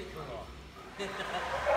这一刻了。